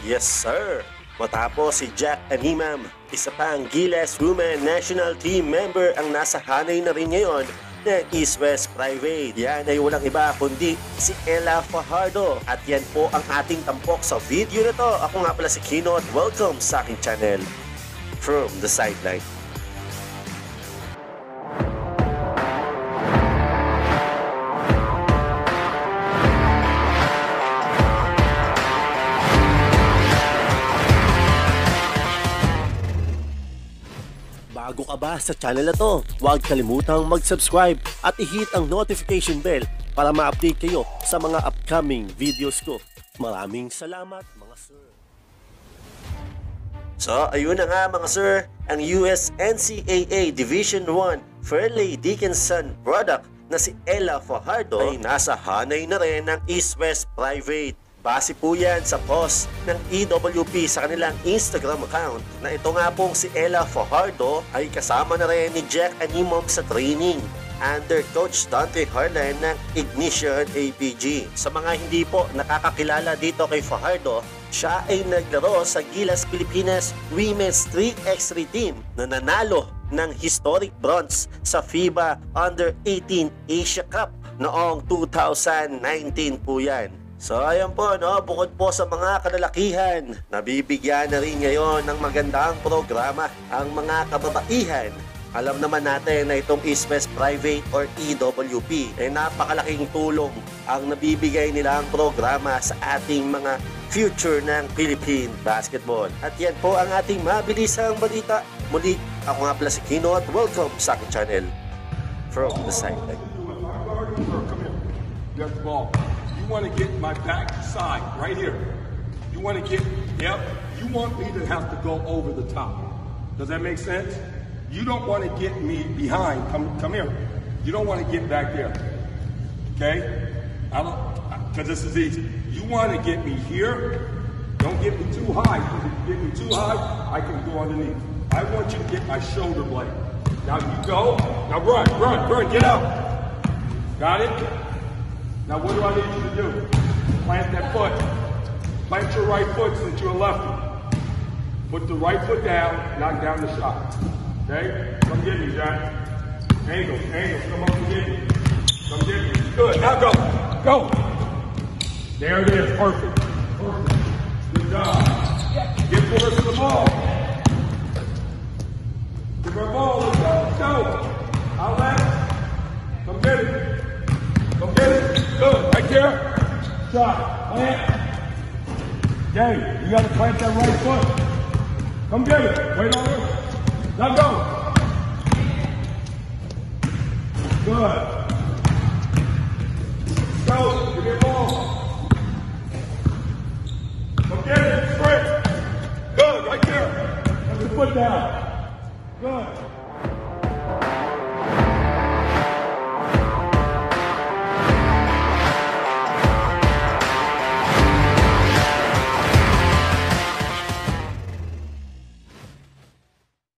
Yes, sir! Matapos si Jack Animam, isa pang Gilas Women National Team member ang nasa hanay na rin ngayon ng East-West Private. Yan ay walang iba kundi si Ella Fajardo. At yan po ang ating tampok sa video na to. Ako nga pala si Kino at welcome sa aking channel, From the Sideline. Bago ka ba sa channel na to, huwag kalimutang mag-subscribe at i-hit ang notification bell para ma-update kayo sa mga upcoming videos ko. Maraming salamat mga sir. So ayun na nga mga sir, ang US NCAA Division I Fairleigh Dickinson product na si Ella Fajardo ay nasa hanay na rin ng East-West Private. Base po yan sa post ng EWP sa kanilang Instagram account na ito nga pong si Ella Fajardo ay kasama na rin ni Jack Animam sa training under Coach Dante Harlan ng Ignition APG. Sa mga hindi po nakakakilala dito kay Fajardo, siya ay naglaro sa Gilas Pilipinas Women's 3x3 team na nanalo ng historic bronze sa FIBA Under-18 Asia Cup noong 2019 po yan. So ayan po, no? Bukod po sa mga kalalakihan, nabibigyan na rin ngayon ng magandang programa ang mga kababaihan. Alam naman natin na itong East-West Private or EWP ay napakalaking tulong ang nabibigay nilang programa sa ating mga future ng Philippine Basketball. At yan po ang ating mabilisang balita. Muli, ako nga pala si Kino at welcome sa aking channel, From the Sideline. You want to get my back side right here. You want to get, yep, you want me to have to go over the top. Does that make sense? You don't want to get me behind. Come here. You don't want to get back there. Okay? I don't, because this is easy. You want to get me here. Don't get me too high. If you get me too high, I can go underneath. I want you to get my shoulder blade. Now you go. Now run. Get out. Got it? Now what do I need you to do? Plant that foot. Plant your right foot since you're a lefty. Put the right foot down, knock down the shot. Okay? Come get me, Jack. Angle, come on, come get me. Good, now go. There it is, perfect. Good job. Get forward to the ball. Give her a ball, let's go. Out left. Come get it. Go get it. Good. Right there. Shot. Plant. Dave, you got to plant that right foot. Come get it. Wait on it. Now go. Good. Go. Give me a ball. Come get it. Sprint. Good. Right there. Put your foot down. Good.